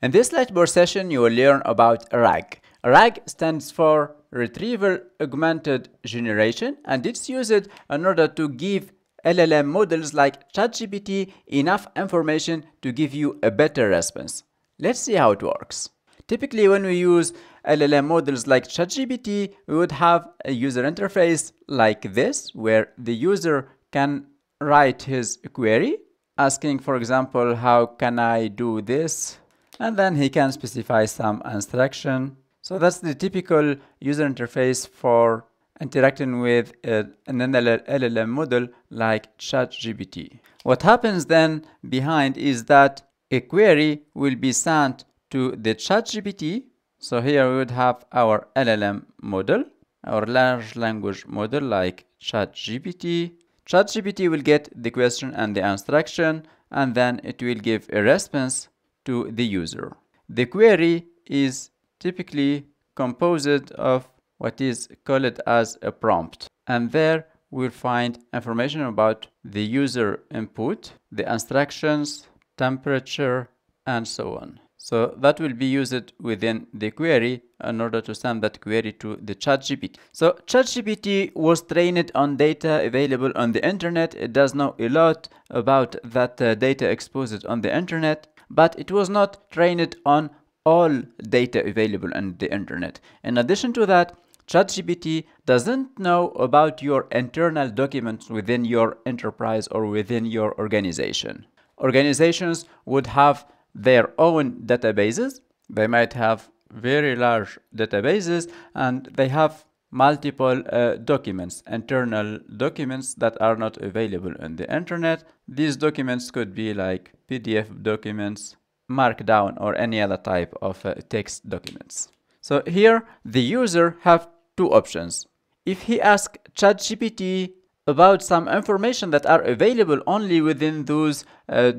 In this Lightboard session, you will learn about RAG. RAG stands for Retrieval Augmented Generation, and it's used in order to give LLM models like ChatGPT enough information to give you a better response. Let's see how it works. Typically, when we use LLM models like ChatGPT, we would have a user interface like this, where the user can write his query, asking, for example, how can I do this? And then he can specify some instruction. So that's the typical user interface for interacting with an LLM model like ChatGPT. What happens then behind is that a query will be sent to the ChatGPT. So here we would have our LLM model, our large language model like ChatGPT. ChatGPT will get the question and the instruction, and then it will give a response to the user. The query is typically composed of what is called as a prompt, and there we'll find information about the user input, the instructions, temperature, and so on. So that will be used within the query in order to send that query to the ChatGPT. So ChatGPT was trained on data available on the internet. It does know a lot about that data exposed on the internet, but it was not trained on all data available on the internet. In addition to that, ChatGPT doesn't know about your internal documents within your enterprise or within your organization. Organizations would have their own databases. They might have very large databases, and they have multiple documents, internal documents that are not available on the internet. These documents could be like PDF documents, Markdown, or any other type of text documents. So here the user have two options. If he asks ChatGPT about some information that are available only within those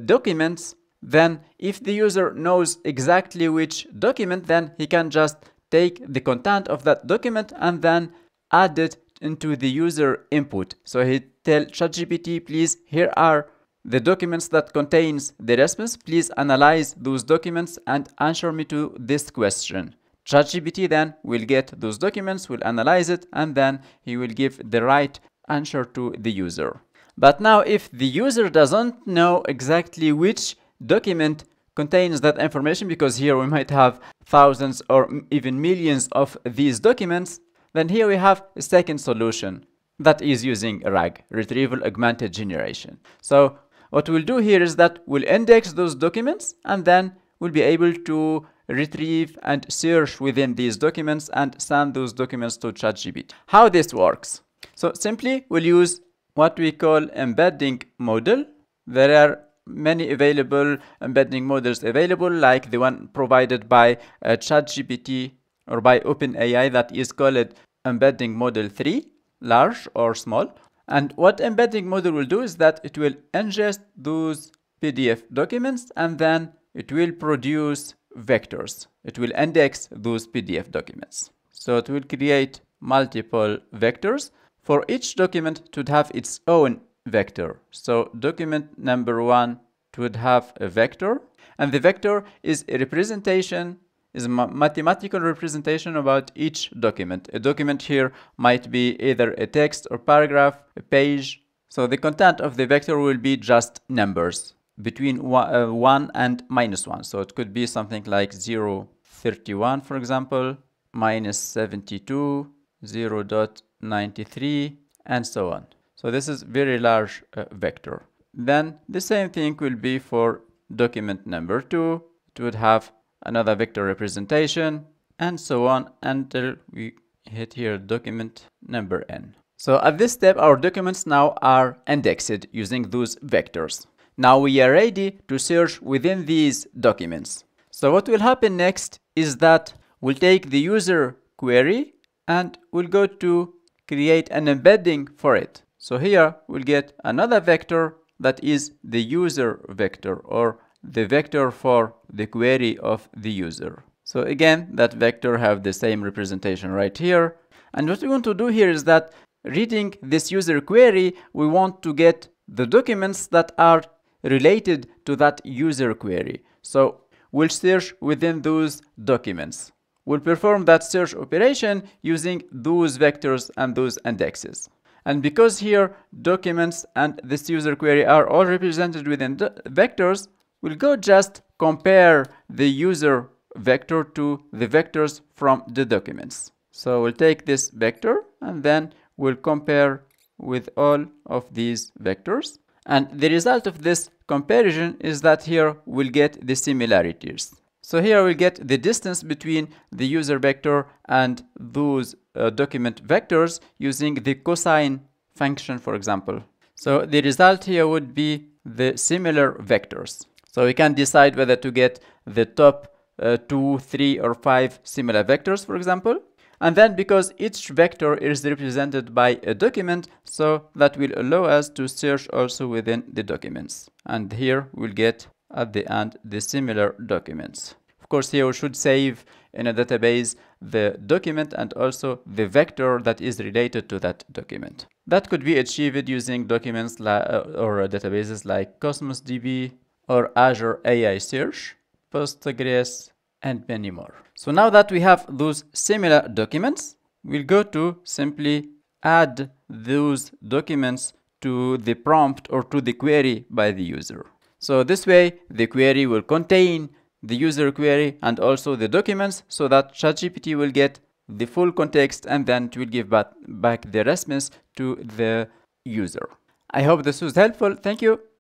documents, then if the user knows exactly which document, then he can just take the content of that document and then add it into the user input. So he tell ChatGPT, please, here are the documents that contains the response. Please analyze those documents and answer me to this question. ChatGPT then will get those documents, will analyze it, and then he will give the right answer to the user. But now if the user doesn't know exactly which document contains that information, because here we might have thousands or even millions of these documents, then here we have a second solution that is using RAG, Retrieval Augmented Generation. So what we'll do here is that we'll index those documents, and then we'll be able to retrieve and search within these documents and send those documents to ChatGPT. How this works? So simply we'll use what we call embedding model. There are many available embedding models available, like the one provided by ChatGPT or by OpenAI, that is called embedding model 3, large or small. And what embedding model will do is that it will ingest those PDF documents, and then it will produce vectors. It will index those PDF documents. So it will create multiple vectors. For each document, it would have its own vector. So document number 1, it would have a vector, and the vector is a representation, is a mathematical representation about each document. A document here might be either a text or paragraph, a page. So the content of the vector will be just numbers between 1 and -1. So it could be something like 0.31, for example, -72, 0.93, and so on. So this is very large vector. Then the same thing will be for document number 2. It would have another vector representation, and so on, until we hit here document number n. So at this step, our documents now are indexed using those vectors. Now we are ready to search within these documents. So what will happen next is that we'll take the user query and we'll go to create an embedding for it. So here we'll get another vector that is the user vector, or the vector for the query of the user. So again, that vector have the same representation right here. And what we want to do here is that reading this user query, we want to get the documents that are related to that user query. So will search within those documents. We'll perform that search operation using those vectors and those indexes. And because here documents and this user query are all represented within the vectors, we'll go just compare the user vector to the vectors from the documents. So we'll take this vector and then we'll compare with all of these vectors. And the result of this comparison is that here we'll get the similarities. So here we'll get the distance between the user vector and those document vectors using the cosine function, for example. So the result here would be the similar vectors. So we can decide whether to get the top 2, 3, or 5 similar vectors, for example. And then because each vector is represented by a document, so that will allow us to search also within the documents. And here we'll get at the end the similar documents. Of course, here we should save in a database the document and also the vector that is related to that document. That could be achieved using documents or databases like Cosmos DB or Azure AI Search, Postgres, and many more. So now that we have those similar documents, we'll go to simply add those documents to the prompt or to the query by the user. So this way, the query will contain the user query and also the documents so that ChatGPT will get the full context and then it will give back the response to the user. I hope this was helpful. Thank you.